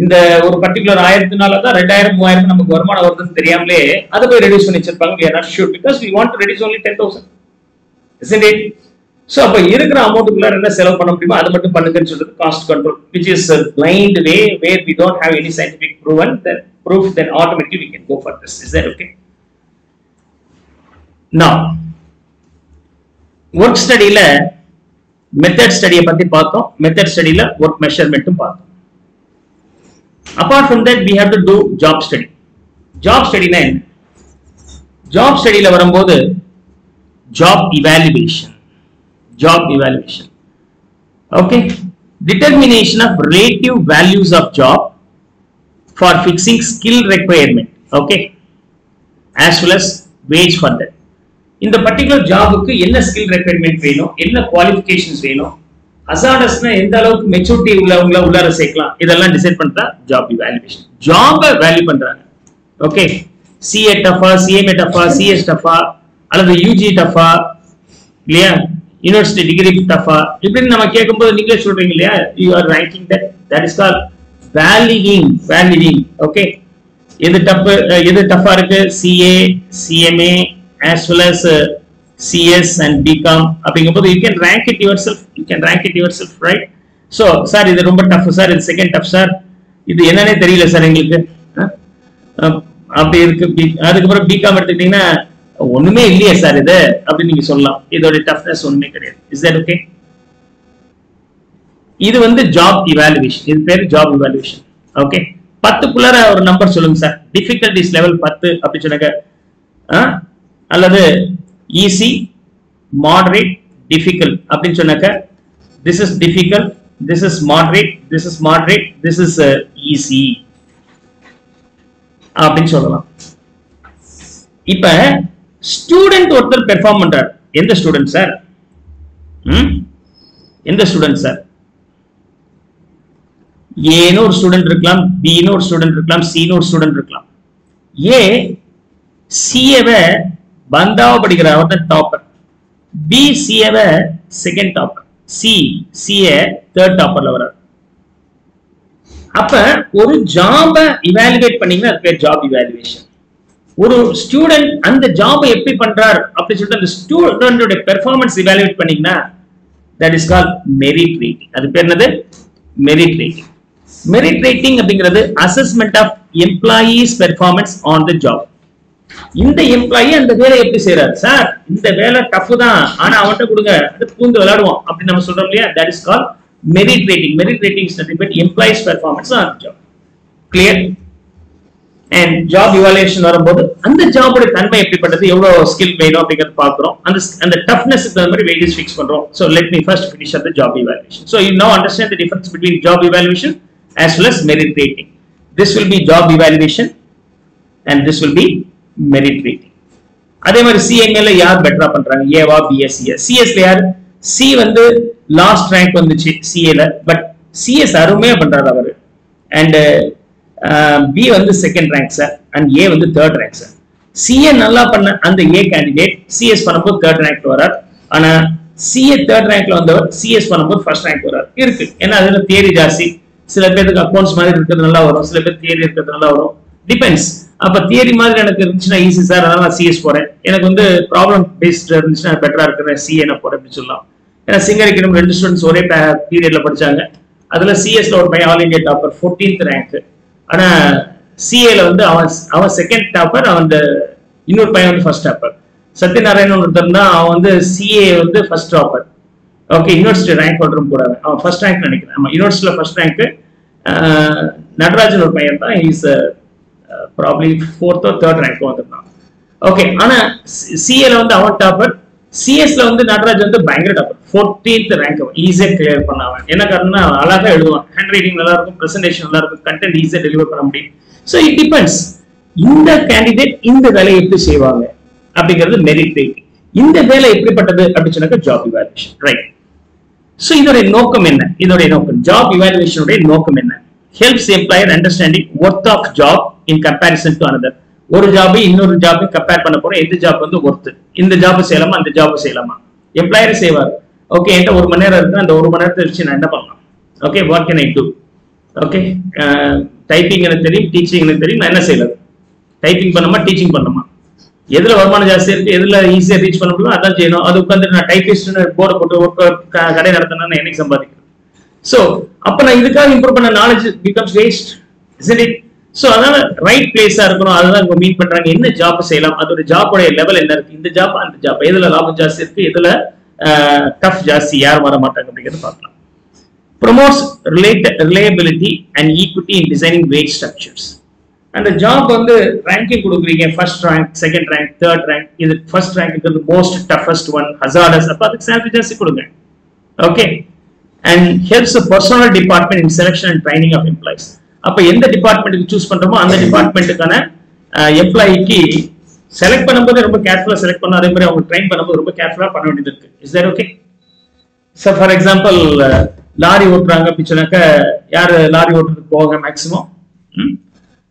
இந்த ஒரு particular 1000னாலதான் 2000 3000 நமக்கு வருமானம் வருதுன்னு தெரியாமலே அதை போய் reduce பண்ணி வச்சிருப்பாங்க. we are not sure because we want to reduce only 10000, isn't it? so அப்ப இருக்கிற அமௌண்ட்க்குள்ள என்ன செலவு பண்ண முடியுமோ அதை மட்டும் பண்ணுங்கன்னு சொல்றது cost control, which is a blind way where we don't have any scientific proof, then automatically we can go for this. Is that okay? now work study ல மெத்தட் ஸ்டடியை பத்தி பார்த்தோம். மெத்தட் ஸ்டடியில ஒர்க் மெஷர்மெண்ட்டும் பார்த்தோம். Apart from that we have to do job study. Job study na enna? Job study la varumbodhu job evaluation. Okay, determination of relative values of job for fixing skill requirement. Okay, as well as wage for that. In the particular job ku enna skill requirement veno, enna qualifications veno, அசாடஸ்னா எந்த அளவுக்கு maturity உள்ளவங்கள உள்ளார சேர்க்கலாம், இதெல்லாம் decide பண்றா job evaluation. ஜாபை value பண்றாங்க. Okay, CA tougher, CMA tougher, CS tougher, another UG tougher, clear? University degree tougher. Depending on the you are ranking that. That is called valuing. Valuing. Okay. Either tougher CA, CMA, as well as CS and BCom. You can rank it yourself. You can rank it yourself, right? So, sir, this is rumba tough, sir. This second tough, sir. This is enna theriyala sir engalukku. அப்படி இருக்கு. அதுக்கு அப்புறம் BCom எடுத்துக்கிட்டீங்கன்னா ஒண்ணுமே இல்லையே sir இது அப்படி நீங்க சொல்லலாம். இதோட டஃப்னஸ் ஒண்ணுமே கிடையாது. Is that okay? இது வந்து ஜாப் இவாலுவேஷன். இது பேரு ஜாப் இவாலுவேஷன். ஓகே. 10க்குள்ள ஒரு நம்பர் சொல்லுங்க சார். டிஃபிகல்டிஸ் லெவல் 10 அப்படி சொன்னாங்க. அல்லது ஈஸி, மாடரேட், டிஃபிகல்ட் அப்படி சொன்னாங்க. This is difficult, this is moderate, this is moderate, this is easy. அப்படினு சொல்லலாம். இப்போ ஸ்டூடண்ட் ஒருத்தர் பெர்ஃபார்ம் பண்றார். எந்த ஸ்டூடண்ட் சார்? எந்த ஸ்டூடண்ட் சார்? A னு ஒரு ஸ்டூடண்ட் இருக்கலாம், B னு ஒரு ஸ்டூடண்ட் இருக்கலாம், C னு ஒரு ஸ்டூடண்ட் இருக்கலாம். A CA-வை பந்தாவ படிக்கிறார், அவர்தான் டாப்பர். B CA-வை second topper, C CA third டாப்பர்ல வரார். அப்ப ஒரு ஜாபை இவாலுவேட் பண்ணீங்கன்னா அது பேர் ஜாப் இவாலுவேஷன். ஒரு ஸ்டூடண்ட் அந்த ஜாபை எப்படி பண்றார் அப்படி சொல்லிட்டு அந்த ஸ்டூடெண்டோட பெர்ஃபார்மன்ஸ் இவாலுவேட் பண்ணீங்கன்னா that is called merit rating. அது பேர் என்னது? Merit rating. மெரிட் ரேட்டிங் அப்படிங்கிறது assessment of employees performance on the job. இந்த எம்ப்ளாயி அந்த வேலையை எப்படி செய்யறாரு சார்? இந்த வேலை டஃப் தான், ஆனா அவன்கிட்ட கொடுங்க, அது பூந்து விளையாடுவோம் அப்படின்னு நம்ம சொல்றோம் இல்லையா? That is called merit rating. Merit rating is nothing but employees' performance on the job. Clear? And job evaluation varumbodhu and the job oda thanmai eppadi padrathu evlo skill veno appadikadhu paakrom and the toughness ku thanmari weightage fix pandrom. So let me first finish up the job evaluation. So you now understand the difference between job evaluation as well as merit rating. This will be job evaluation and this will be merit rating. Adhe mari CMA la yaar better ah pandranga A va B S CS la yaar C vandu last rank on the CA, but CS Arumea Bandaravar and B on the second rank, sir, and A on the third rank, sir. CA Nalla Panna and the A candidate, CS Panabo third rank to her, and a CA third rank on the CS Panabo first rank to her. Another theory Jarsi, celebrate the accounts married with Nalla, celebrate theory with Nalla. Depends. Up a theory mother and a condition easy, sir, and CS for it. And on the problem based traditional better CA and a for a Pichula. ஏன்னா சிங்கர் economic ரெண்டு students ஒரே பீரியட்ல படிச்சாங்க. அதுல சிஎஸ்ல ஒரு பையன் all India topper 14th rank, ஆனா சிஏல வந்து அவன் செகண்ட் டாப்பர், அவன் இன்னொரு பையன் வந்து ஃபர்ஸ்ட் டாப்பர். சத்யநாராயணன் ஒருத்தர்னா அவன் வந்து சிஏ வந்து first topper. Okay, university rank ஒன்றும் கூடாது, அவன் ஃபர்ஸ்ட் ரேங்க் நினைக்கிறேன். ஆமா, யூனிவர்சிட்டியில ஃபர்ஸ்ட் ரேங்க். நடராஜன் ஒரு பையன் தான், is probably 4th or 3rd rank வந்திருந்தான். ஓகே, ஆனா சிஏல வந்து அவன் டாப்பர், சிஎஸ்ல வந்து நடராஜ் வந்து பயங்கர டாப்பர், 14th ரேங்க். ஈஸியா கிளியர் பண்ணாங்க. என்ன காரணம்னா அழகா எழுதுவான், ஹேண்ட் ரைட்டிங் நல்லா இருக்கும், பிரசன்டேஷன் நல்லா இருக்கும், கண்டென்ட் ஈஸியா டெலிவர் பண்ண முடியும். ஸோ இட் டிபெண்ட்ஸ் இந்த கேண்டிடேட் இந்த வேலையை எப்படி செய்வாங்க அப்படிங்கிறது மெரிட் ரேட்டிங். இந்த வேலை எப்படிப்பட்டது அப்படின்னு சொன்னாக்க ஜாப் இவாலுவேஷன், ரைட்? ஸோ இதோடைய நோக்கம் என்ன? இதோடைய நோக்கம், ஜாப் இவாலுவேஷனுடைய நோக்கம் என்ன? Helps employer understanding worth of job in comparison to another. ஒரு ஜாபை இன்னொரு ஜாபை கம்பேர் பண்ண போறோம். எந்த ஜாப் வந்து ஒர்த்து, இந்த ஜாப் செய்யலாமா அந்த ஜாப் செய்யலாமா, எம்ப்ளாயர் செய்வார். ஓகே, என்கிட்ட ஒரு மணி நேரம் இருக்கு, அந்த ஒரு மணி நேரத்தை வச்சு நான் என்ன பண்ணலாம்? Okay, what can I do? Okay, typing எனக்கு தெரியும், டீச்சிங் எனக்கு தெரியும், நான் என்ன செய்யலாம்? டைப்பிங் பண்ணணுமா, டீச்சிங் பண்ணணுமா? எதுல வருமானம் ஜாஸ்தியா இருக்கு, எதுல ஈஸியா ரீச் பண்ண முடியும், அதான் செய்யணும். அது உட்காந்து நான் டைப்பிஸ்ட் போர்டை போட்டு கடை நடத்தினா என்னைக்கு சம்பாதிக்கிறேன்? ஸோ அப்ப நான் இதுக்காக இம்ப்ரூவ் பண்ண knowledge becomes waste, isn't it? So அதனால ரைட் பிளேஸா இருக்கணும். அதெல்லாம் இவங்க மீன் பண்றாங்க, என்ன ஜாப் செய்யலாம், அதோட ஜாபோடைய லெவல் என்ன இருக்கு, இந்த ஜாப் அந்த ஜாப் எதுல லாபம் ஜாஸ்தி இருக்கு, எதுல டஃப் ஜாஸ்தி, யார் வர மாட்டாங்க அப்படிங்கிறது பார்க்கலாம். Promotes reliability and equity in designing wage structures. அந்த ஜாப் வந்து ரேங்கிங் கொடுக்குறீங்க, first rank, second rank, third rank. இது first rank most toughest one, hazardous, அப்ப அதுக்கு சேலரி ஜாஸ்தி கொடுங்க. Okay, and helps personnel department in selection and training of employees. அப்ப எந்த டிபார்ட்மெண்ட்டுக்கு சூஸ் பண்றோமோ அந்த டிபார்ட்மெண்ட்டுக்கான எம்ப்ளாய்க்கு செலக்ட் பண்ணும்போது ரொம்ப கேர்ஃபுல்லா செலக்ட் பண்ணணும். அதே மாதிரி அவங்க ட்ரெயின் பண்ணும்போது ரொம்ப கேர்ஃபுல்லா பண்ண வேண்டியது இருக்கு. Is that okay? So for example lorry ஓட்டுறாங்க அப்படின்னாக்க யாரு லாரி ஓட்டுறதுக்கு போவாங்க மேக்ஸிமம்?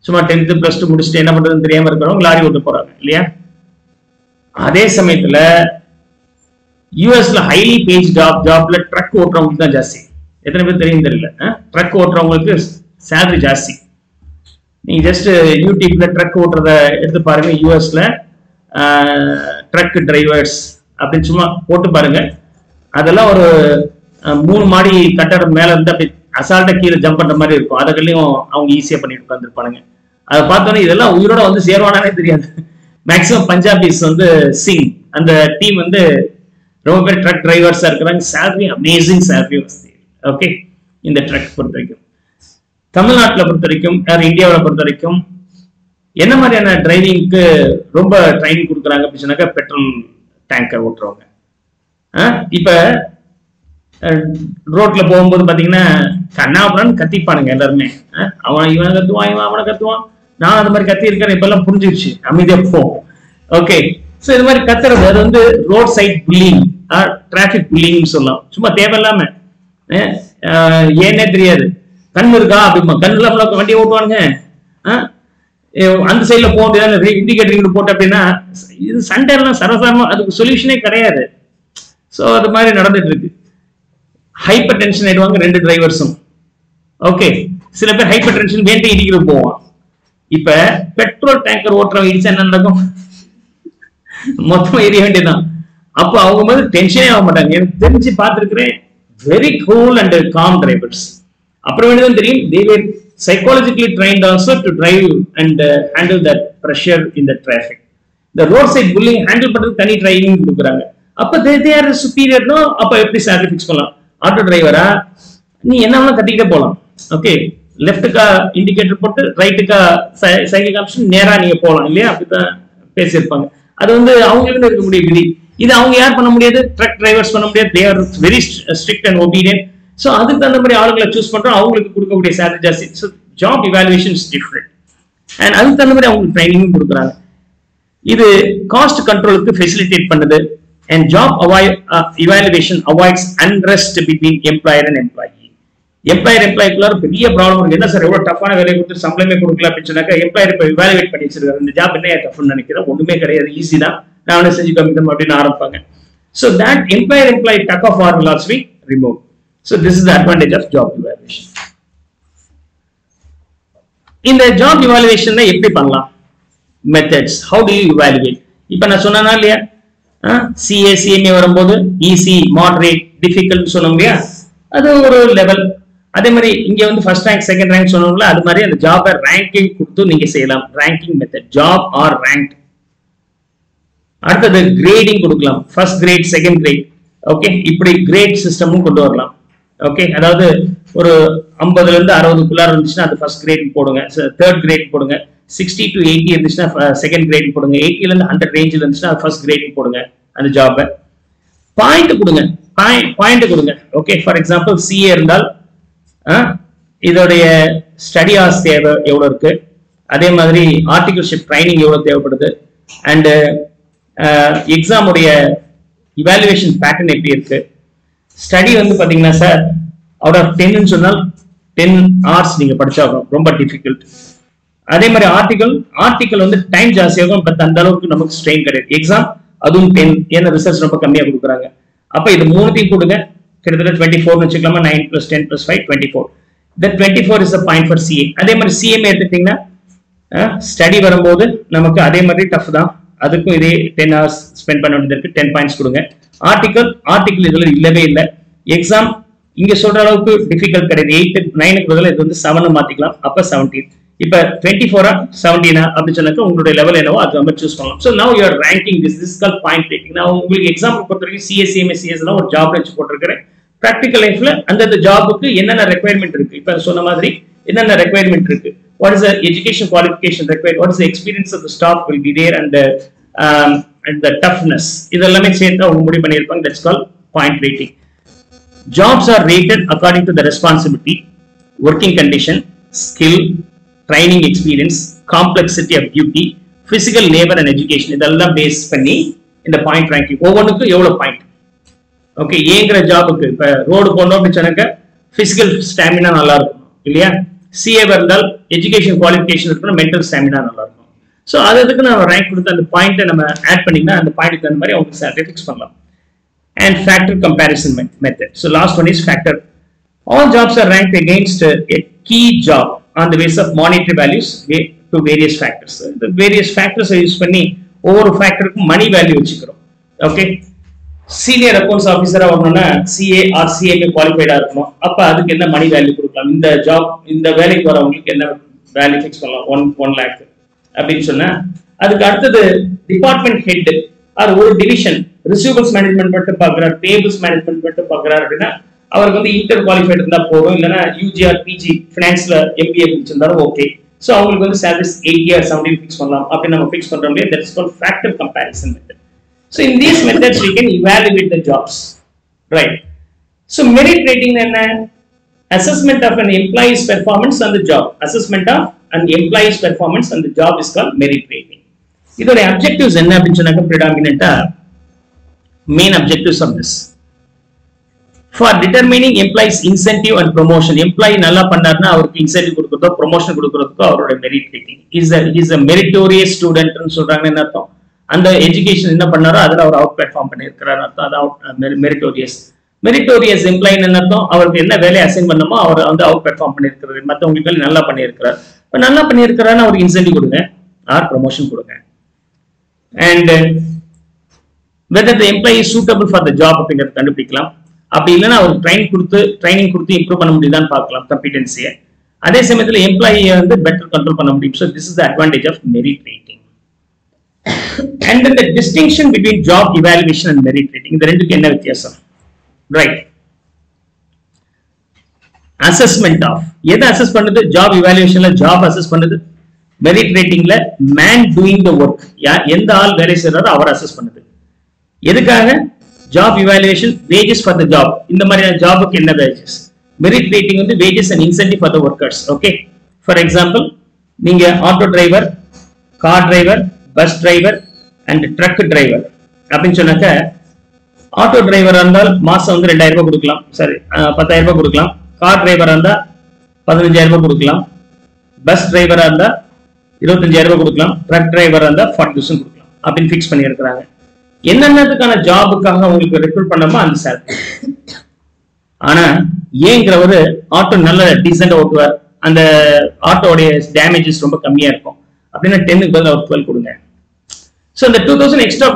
சும்மா 10th + 2 முடிச்சிட்டு என்ன பண்றதுன்னு தெரியாம இருக்கறவங்க லாரி ஓட்ட போறாங்க இல்லையா? அதே சமயத்துல யுஎஸ்ல ஹைலி பேஜ் ஜாப்ல ட்ரக் ஓட்டுறவங்களுக்கு தான் ஜாஸ்தி. எத்தனை பேர் தெரியும் தெரியல, ட்ரக் ஓட்டுறவங்களுக்கு சேலரி ஜாஸ்தி. நீங்க ஜஸ்ட் யூடியூப்ல ட்ரக் ஓட்டுறத எடுத்து பாருங்க, யூஎஸ்ல ட்ரக் டிரைவர்ஸ் அப்படின்னு சும்மா போட்டு பாருங்க. அதெல்லாம் ஒரு 3 மாடி கட்டடம் மேல இருந்து அப்படி அசால்ட்டா கீழே ஜம்ப் பண்ற மாதிரி இருக்கும். அதுக்குள்ளயும் அவங்க ஈஸியா பண்ணிட்டு உட்காந்துருப்பானுங்க. அதை பார்த்தோன்னா இதெல்லாம் உயிரோட வந்து சேருவானானே தெரியாது. மேக்சிமம் பஞ்சாபிஸ் வந்து சிங் அந்த டீம் வந்து ரொம்ப பேர் ட்ரக் டிரைவர்ஸா இருக்கிறாங்க. சேலரி அமேசிங் சேலரி வசதி. ஓகே, இந்த ட்ரக் பொறுத்த வரைக்கும் தமிழ்நாட்டில் பொறுத்த வரைக்கும் இந்தியாவில் பொறுத்த வரைக்கும் என்ன மாதிரியான டிரைவிங்க்கு ரொம்ப ட்ரைனிங் கொடுக்குறாங்க அப்படின்னு சொன்னாக்கா பெட்ரோல் டேங்கர் ஓட்டுறவங்க. இப்போ ரோட்ல போகும்போது பார்த்தீங்கன்னா கண்ணாபுரான்னு கத்திப்பானுங்க எல்லாருமே. அவன் இவனை கத்துவான், இவன் அவனை கத்துவான். நான் அந்த மாதிரி கத்தி இருக்கேன், இப்பெல்லாம் புரிஞ்சிருச்சு, அமைதியா போகும். ஓகே, ஸோ இது மாதிரி கத்துறது அது வந்து ரோட் சைட் புல்லிங், டிராஃபிக் புல்லிங்னு சொல்லலாம். சும்மா தேவையில்லாம ஏன்னே தெரியாது கண் இருக்கா அப்படிமா கண்ணுல வண்டியை ஓட்டுவானுங்க. அந்த சைட்ல போக முடியாது, இண்டிகேட்டர் போட்டு அப்படின்னா இது சண்டை எல்லாம் சரசாரமா, அதுக்கு சொல்யூஷனே கிடையாது. ஸோ அது மாதிரி நடந்துட்டு இருக்கு. ஹைப்பர் டென்ஷன் ஆயிடுவாங்க 2 டிரைவர்ஸும். ஓகே, சில பேர் ஹைப்பர் டென்ஷன் வேண்டி இடிக்கிறது போவான். இப்ப பெட்ரோல் டேங்கர் ஓட்டுறவங்க இடிச்சா என்ன நடக்கும்? மொத்தமா எரிய வேண்டியதான். அப்போ அவங்க வந்து டென்ஷனே ஆக மாட்டாங்க. எனக்கு தெரிஞ்சு பார்த்துருக்கிறேன் very cool and calm drivers. அப்புறம் வேண்டியதான் தெரியும் they were psychologically trained also to drive and handle that pressure in the traffic. The roadside bullying handle பண்றது தனி ட்ரைனிங் கொடுக்குறாங்க. அப்போ they are superior னோ அப்போ எப்படி சேலரி ஃபிக்ஸ் பண்ணலாம்? ஆட்டோ டிரைவரா நீ என்ன வேணா கட்டிக்கிட்டே போகலாம். ஓகே, லெஃப்ட்டுக்கா இண்டிகேட்டர் போட்டு ரைட்டுக்கா சைக்கிள் ஆப்ஷன் நேரா நீங்க போகலாம் இல்லையா? அப்படிதான் பேசியிருப்பாங்க. அது வந்து அவங்களுக்கு இருக்க முடியும் விதி. இது அவங்க யார் பண்ண முடியாது? ட்ரக் டிரைவர்ஸ் பண்ண முடியாது. they are very strict and obedient. So அதுக்கு தகுந்த மாதிரி ஆளுகளை சூஸ் பண்றோம், அவங்களுக்கு கொடுக்கக்கூடிய சேலரி ஜாஸ்தி. So job evaluation is different and அதுக்கு தகுந்த மாதிரி அவங்களுக்கு ட்ரைனிங்கும் கொடுக்குறாங்க. இது காஸ்ட் கண்ட்ரோலுக்கு ஃபெசிலிட்டேட் பண்ணுது and job evaluation avoids unrest between employer and employee. Employer பெரிய ப்ராப்ளம் இருக்கு. என்ன சார் எவ்வளோ டஃபான வேலையை கொடுத்து சம்பளமே கொடுக்கல அப்படின்னு சொன்னாக்க எம்ப்ளாயர் இப்போ இவாலுவேட் பண்ணி வச்சிருக்காரு. இந்த ஜாப் என்ன டஃப்னு நினைக்கிறேன், ஒண்ணுமே கிடையாது, ஈஸி தான், நான் என்ன செஞ்சு கம்மிதம் அப்படின்னு ஆரம்பிப்பாங்க. So that employer employee tug of formula be remove. So this is the advantage of job evaluation. In the job evaluation na eppadi pannalam? Methods, how do you evaluate? Ipa na sonna liya CA CMA varumbodhu easy, moderate, difficult nu solluviya, adu oru level. Adhe mari inge vand first rank second rank sonnuvla, adu mari and job ranking kuduthu neenga seiyalam. Ranking method, job or ranked. Adutha grading kudukalam, first grade second grade. Okay, ipdi grade system kondu varalam. Okay, அதாவது ஒரு 50ல இருந்து 60க்குள்ளார இருந்துச்சுன்னா அது first grade போடுங்க, third grade போடுங்க, 60 to 80 இருந்துச்சுன்னா செகண்ட் கிரேட் போடுங்க, 80ல இருந்து 100 ரேஞ்சில் இருந்துச்சுன்னா ஃபர்ஸ்ட் கிரேட் போடுங்க. அந்த ஜாபை பாயிண்ட் கொடுங்க, பாயிண்ட் கொடுங்க. ஓகே, ஃபார் எக்ஸாம்பிள் சிஏ இருந்தால் இதோடைய ஸ்டடி ஆர்ஸ் தேவை எவ்வளோ இருக்கு, அதே மாதிரி ஆர்டிகல்ஷிப் ட்ரைனிங் எவ்வளோ தேவைப்படுது, அண்டு எக்ஸாமுடைய இவாலுவேஷன் பேட்டர்ன் எப்படி இருக்கு. ஸ்டடி வந்து பார்த்தீங்கன்னா சார் அவுட் ஆஃப் 10ன்னு சொன்னால் 10 hours நீங்கள் படிச்சாகணும், ரொம்ப டிஃபிகல்ட். அதே மாதிரி ஆர்டிக்கல் வந்து டைம் ஜாஸ்தியாகும், பட் அந்த அளவுக்கு நமக்கு ஸ்ட்ரெயின் கிடையாது. எக்ஸாம் அதுவும் 10, ஏன்னா ரிசர்ச் ரொம்ப கம்மியாக கொடுக்குறாங்க. அப்போ இது 3த்தையும் கொடுங்க, கிட்டத்தட்ட 24 வச்சுக்கலாமா? 9 + 10 + 5 24. இந்த 24 is a point for CA. அதே மாதிரி சிஎம்ஏ எடுத்துக்கிட்டிங்கன்னா ஸ்டடி வரும்போது நமக்கு அதே மாதிரி டஃப் தான், அதுக்கும் இதே 10 hours ஸ்பெண்ட் பண்ண வேண்டியது இருக்கு, 10 points கொடுங்க. ஆர்டிக்கல் இதுல இல்லவே இல்லை. எக்ஸாம் இங்க சொல்ற அளவுக்கு டிஃபிகல்ட் கிடையாது, 8 9க்கு பதில் இது வந்து 7 மாத்திக்கலாம், அப்ப 17. இப்ப 24 or 17 அப்படின்னு சொன்னாக்க உங்களுடைய லெவல் என்னவோ அது நம்ம சூஸ் பண்ணலாம். So now you're ranking this call point rating. நான் உங்களுக்கு எக்ஸாம்பிள் பொறுத்த வரைக்கும் CA CMA CS எல்லாம் ஒரு ஜாப் வச்சு போட்டிருக்கிறேன். ப்ராக்டிகல் லைஃப்ல அந்தந்த ஜாபுக்கு என்னென்ன ரெக்யர்மெண்ட் இருக்கு, இப்ப சொன்ன மாதிரி என்னென்ன ரெக்யர்மெண்ட் இருக்கு, what is the education qualification required, what is the experience of the staff will be there, and the toughness, idellame seetha umudi panirpanga. That's called point rating. Jobs are rated according to the responsibility, working condition, skill, training experience, complexity of duty, physical labor and education. Idella base panni inda point ranking ovvonukku evlo point. Okay, engra job ku ipa road ponnom appadinakka physical stamina nalla irukum illaya. CA vandal education qualification mental stamina. So that's the rank and the point add and the point. And factor comparison method. So last one is factor. All jobs are ranked against a key job on the basis of monetary values to various factors. The various factors are used for over factor money value. Okay. Senior accounts officer CA or CMA qualified then money value in the job in the value value fix 1 lakh. The department head or division receivables management payables management interqualified UG or PG finance MBA okay. So we will service 80 or 70 fix that is called factor comparison method. So in these methods we can evaluate the jobs, right? So merit rating and assessment of an employee's performance on the job. Assessment of an employee's performance on the job is called merit rating. These are the objectives predominant main objectives of this. For determining employees incentive and promotion, employee nalla pannarna avarku incentive kudukkuradho promotion kudukkuradhu avaroda merit rating is a meritorious student nu solranga enna artham. And the education in the panara, out platform meritorious. Meritorious implying our value assign or on the out platform but incentive or promotion. And whether the employee is suitable for the job training improve competency. At the same time, employee better control. So this is the advantage of merit rating. And then the distinction between job evaluation and merit rating, right? Assessment of job evaluation, job assessment, merit rating, man doing the work. Yeah, all various our assessment. Job evaluation, wages for the job. In the job wages. Merit rating on the wages and incentive for the workers. Okay. For example, auto driver, car driver, bus driver and truck driver. Auto driver andal mass on the car driver and the 15,000 bus driver and the 25,000 truck driver and the 40,000 Abin fix pannier karanga. Enna job kaha recruit panama and salary. Ana yengra auto nalla decent outward and the auto damages from a kammiya irukkum. Appadina 10 12. So the 2,000 extra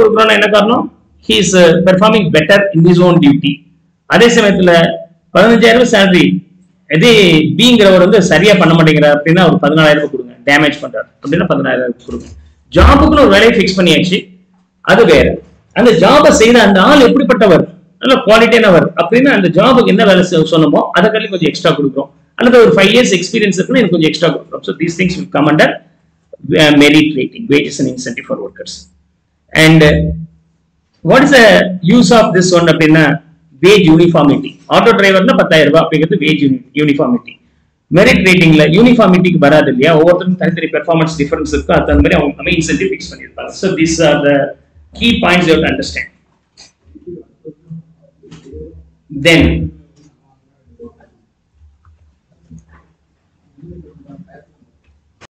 he is performing better in his own duty. That is the salary. Being damage job value fix and the job all quality and the job extra another 5 years experience extra. So these things will come under merit rating, wages and incentive for workers. And what is the use of this one? Wage uniformity. Auto driver na 10,000 wage uniformity. Merit rating la uniformity ku varadilla over the performance difference irukku adandare avanga incentive fix pannirpaanga. So these are the key points you have to understand. Then